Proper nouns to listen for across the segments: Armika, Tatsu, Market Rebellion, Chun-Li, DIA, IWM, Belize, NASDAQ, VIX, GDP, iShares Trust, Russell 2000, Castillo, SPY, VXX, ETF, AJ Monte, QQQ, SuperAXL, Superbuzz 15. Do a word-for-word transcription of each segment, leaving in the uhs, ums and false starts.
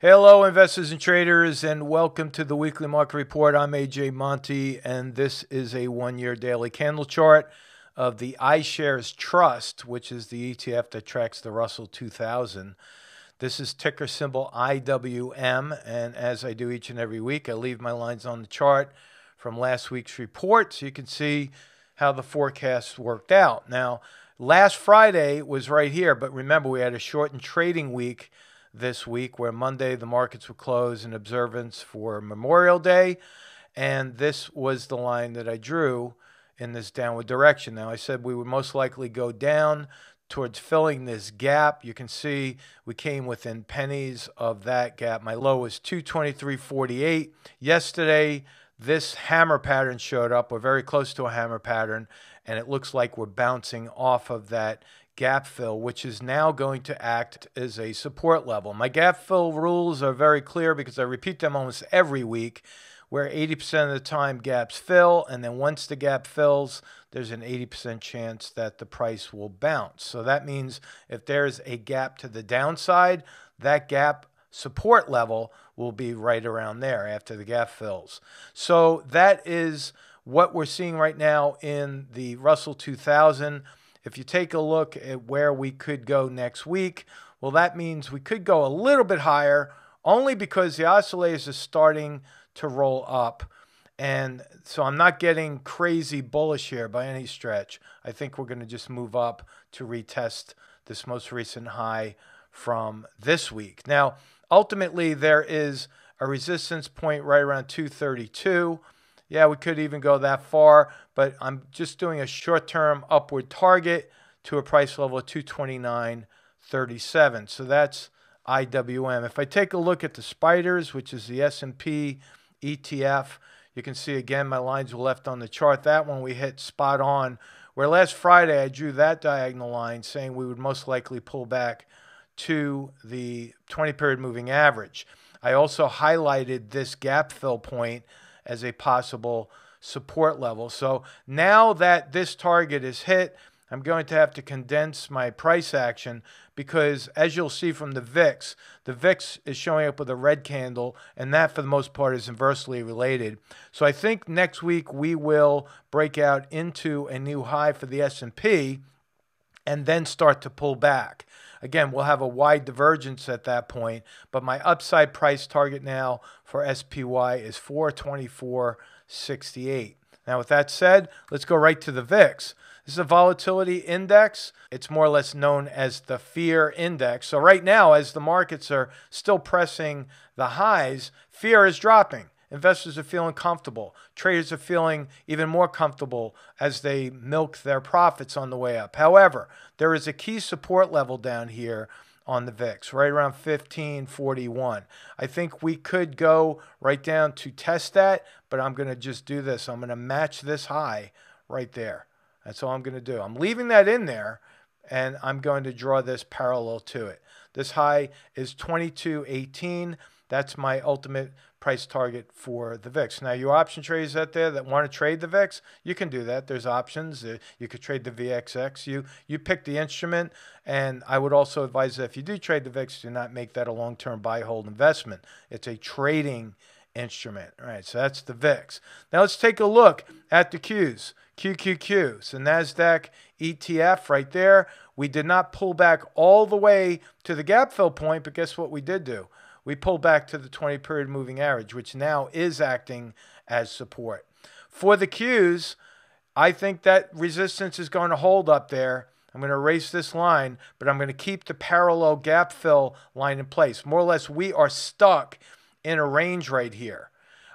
Hello, investors and traders, and welcome to the Weekly Market Report. I'm A J Monte, and this is a one-year daily candle chart of the iShares Trust, which is the E T F that tracks the Russell two thousand. This is ticker symbol I W M, and as I do each and every week, I leave my lines on the chart from last week's report so you can see how the forecasts worked out. Now, last Friday was right here, but remember, we had a shortened trading week this week, where Monday the markets were closed in observance for Memorial Day, and this was the line that I drew in this downward direction. Now, I said we would most likely go down towards filling this gap. You can see we came within pennies of that gap. My low was two twenty-three forty-eight. Yesterday, this hammer pattern showed up. We're very close to a hammer pattern, and it looks like we're bouncing off of that gap fill, which is now going to act as a support level. My gap fill rules are very clear because I repeat them almost every week, where eighty percent of the time gaps fill, and then once the gap fills, there's an eighty percent chance that the price will bounce. So that means if there's a gap to the downside, that gap support level will be right around there after the gap fills. So that is what we're seeing right now in the Russell two thousand. If you take a look at where we could go next week, well, that means we could go a little bit higher only because the oscillators are starting to roll up. And so I'm not getting crazy bullish here by any stretch. I think we're going to just move up to retest this most recent high from this week. Now, ultimately, there is a resistance point right around two thirty-two. Yeah, we could even go that far, but I'm just doing a short-term upward target to a price level of two twenty-nine thirty-seven. So that's I W M. If I take a look at the spiders, which is the S and P E T F, you can see, again, my lines were left on the chart. That one we hit spot on, where last Friday I drew that diagonal line saying we would most likely pull back to the twenty-period moving average. I also highlighted this gap fill point as a possible support level. So now that this target is hit, I'm going to have to condense my price action because, as you'll see from the V I X, the V I X is showing up with a red candle, and that for the most part is inversely related. So I think next week we will break out into a new high for the S and P and then start to pull back. Again, we'll have a wide divergence at that point, but my upside price target now for S P Y is four twenty-four sixty-eight. Now, with that said, let's go right to the V I X. This is a volatility index. It's more or less known as the fear index. So right now, as the markets are still pressing the highs, fear is dropping. Investors are feeling comfortable. Traders are feeling even more comfortable as they milk their profits on the way up. However, there is a key support level down here on the V I X, right around fifteen forty-one. I think we could go right down to test that, but I'm going to just do this. I'm going to match this high right there. That's all I'm going to do. I'm leaving that in there, and I'm going to draw this parallel to it. This high is twenty-two eighteen. That's my ultimate price target for the V I X. Now, your option traders out there that want to trade the V I X, you can do that. There's options. You could trade the V X X. You, you pick the instrument, and I would also advise that if you do trade the V I X, do not make that a long-term buy-hold investment. It's a trading instrument. All right, so that's the V I X. Now, let's take a look at the Qs. Q Q Q, so NASDAQ E T F right there. We did not pull back all the way to the gap fill point, but guess what we did do? We pull back to the twenty-period moving average, which now is acting as support. For the Qs, I think that resistance is going to hold up there. I'm going to erase this line, but I'm going to keep the parallel gap fill line in place. More or less, we are stuck in a range right here.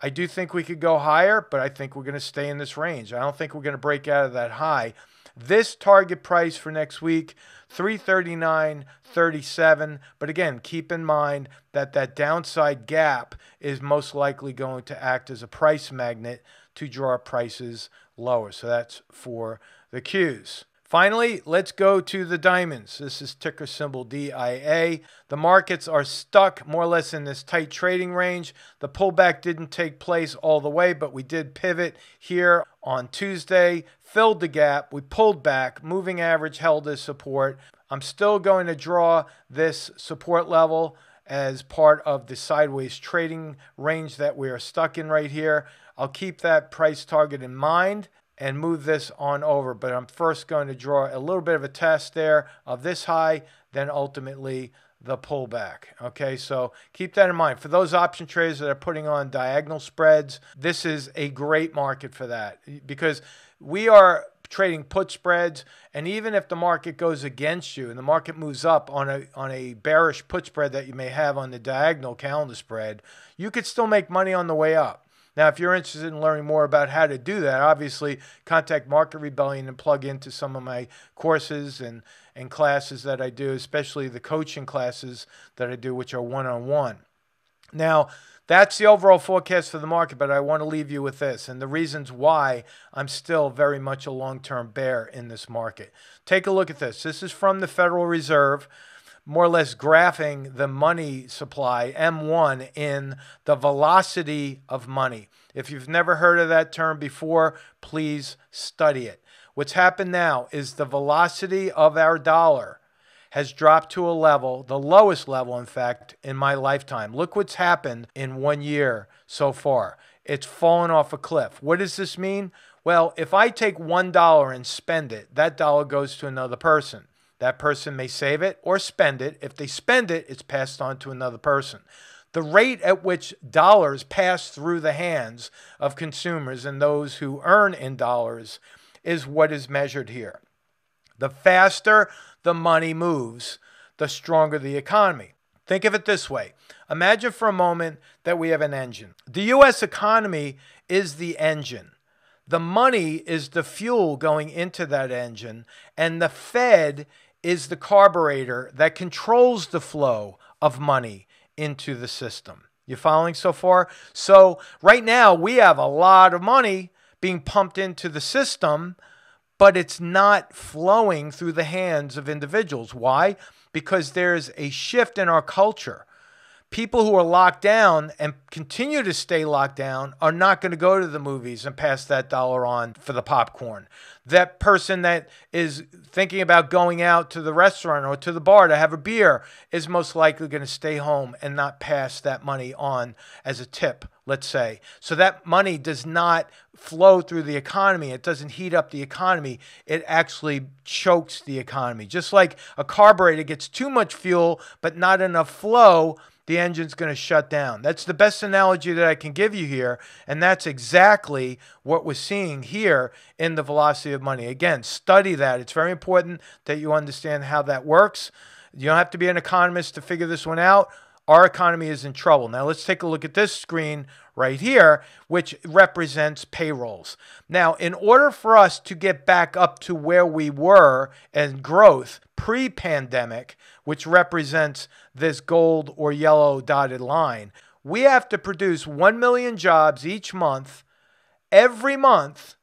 I do think we could go higher, but I think we're going to stay in this range. I don't think we're going to break out of that high. This target price for next week, three thirty-nine thirty-seven. But again, keep in mind that that downside gap is most likely going to act as a price magnet to draw prices lower. So that's for the Qs. Finally, let's go to the diamonds. This is ticker symbol D I A. The markets are stuck more or less in this tight trading range. The pullback didn't take place all the way, but we did pivot here on Tuesday, filled the gap, we pulled back, moving average held as support. I'm still going to draw this support level as part of the sideways trading range that we are stuck in right here. I'll keep that price target in mind and move this on over, but I'm first going to draw a little bit of a test there of this high, then ultimately the pullback. Okay, so keep that in mind. For those option traders that are putting on diagonal spreads, this is a great market for that, because we are trading put spreads, and even if the market goes against you and the market moves up on a on a bearish put spread that you may have on the diagonal calendar spread, you could still make money on the way up. Now, if you're interested in learning more about how to do that, obviously contact Market Rebellion and plug into some of my courses and, and classes that I do, especially the coaching classes that I do, which are one-on-one. Now, that's the overall forecast for the market, but I want to leave you with this and the reasons why I'm still very much a long-term bear in this market. Take a look at this. This is from the Federal Reserve, more or less graphing the money supply, M one, in the velocity of money. If you've never heard of that term before, please study it. What's happened now is the velocity of our dollar has dropped to a level, the lowest level, in fact, in my lifetime. Look what's happened in one year so far. It's fallen off a cliff. What does this mean? Well, if I take one dollar and spend it, that dollar goes to another person. That person may save it or spend it. If they spend it, it's passed on to another person. The rate at which dollars pass through the hands of consumers and those who earn in dollars is what is measured here. The faster the money moves, the stronger the economy. Think of it this way. Imagine for a moment that we have an engine. The U S economy is the engine. The money is the fuel going into that engine, and the Fed is the carburetor that controls the flow of money into the system. You following so far? So right now we have a lot of money being pumped into the system, but it's not flowing through the hands of individuals. Why? Because there's a shift in our culture. People who are locked down and continue to stay locked down are not going to go to the movies and pass that dollar on for the popcorn. That person that is thinking about going out to the restaurant or to the bar to have a beer is most likely going to stay home and not pass that money on as a tip, let's say. So that money does not flow through the economy. It doesn't heat up the economy. It actually chokes the economy. Just like a carburetor gets too much fuel but not enough flow, the engine's going to shut down. That's the best analogy that I can give you here, and that's exactly what we're seeing here in the velocity of money. Again, study that. It's very important that you understand how that works. You don't have to be an economist to figure this one out. Our economy is in trouble. Now, let's take a look at this screen right here, which represents payrolls. Now, in order for us to get back up to where we were in growth pre-pandemic, which represents this gold or yellow dotted line, we have to produce one million jobs each month, every month,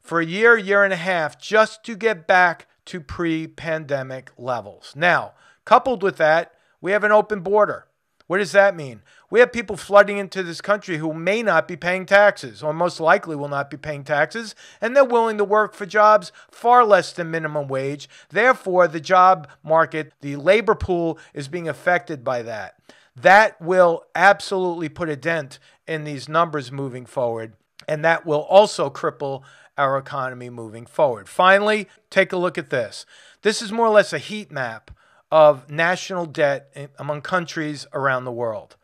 for a year, year and a half, just to get back to pre-pandemic levels. Now, coupled with that, we have an open border. What does that mean? We have people flooding into this country who may not be paying taxes, or most likely will not be paying taxes, and they're willing to work for jobs far less than minimum wage. Therefore, the job market, the labor pool, is being affected by that. That will absolutely put a dent in these numbers moving forward, and that will also cripple our economy moving forward. Finally, take a look at this. This is more or less a heat map of national debt among countries around the world.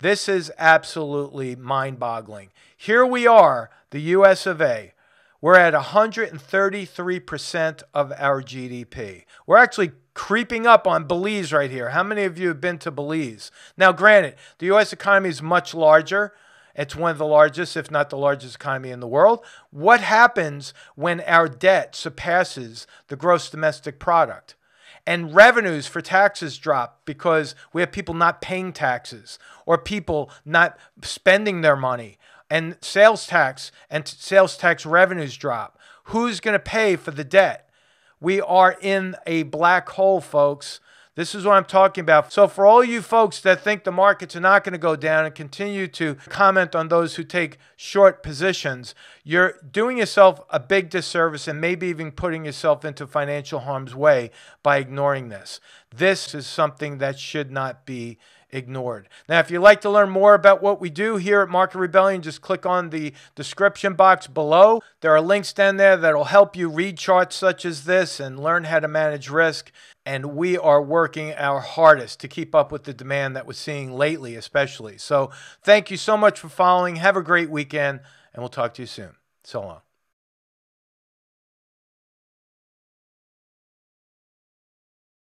This is absolutely mind-boggling. Here we are, the U S of A. We're at one hundred thirty-three percent of our G D P. We're actually creeping up on Belize right here. How many of you have been to Belize? Now, granted, the U S economy is much larger. It's one of the largest, if not the largest economy in the world. What happens when our debt surpasses the gross domestic product? And revenues for taxes drop because we have people not paying taxes or people not spending their money, and sales tax and sales tax revenues drop. Who's going to pay for the debt? We are in a black hole, folks. This is what I'm talking about. So for all you folks that think the markets are not going to go down and continue to comment on those who take short positions, you're doing yourself a big disservice and maybe even putting yourself into financial harm's way by ignoring this. This is something that should not be ignored. Now, if you'd like to learn more about what we do here at Market Rebellion, just click on the description box below. There are links down there that will help you read charts such as this and learn how to manage risk. And we are working our hardest to keep up with the demand that we're seeing lately, especially. So thank you so much for following. Have a great weekend, and we'll talk to you soon. So long.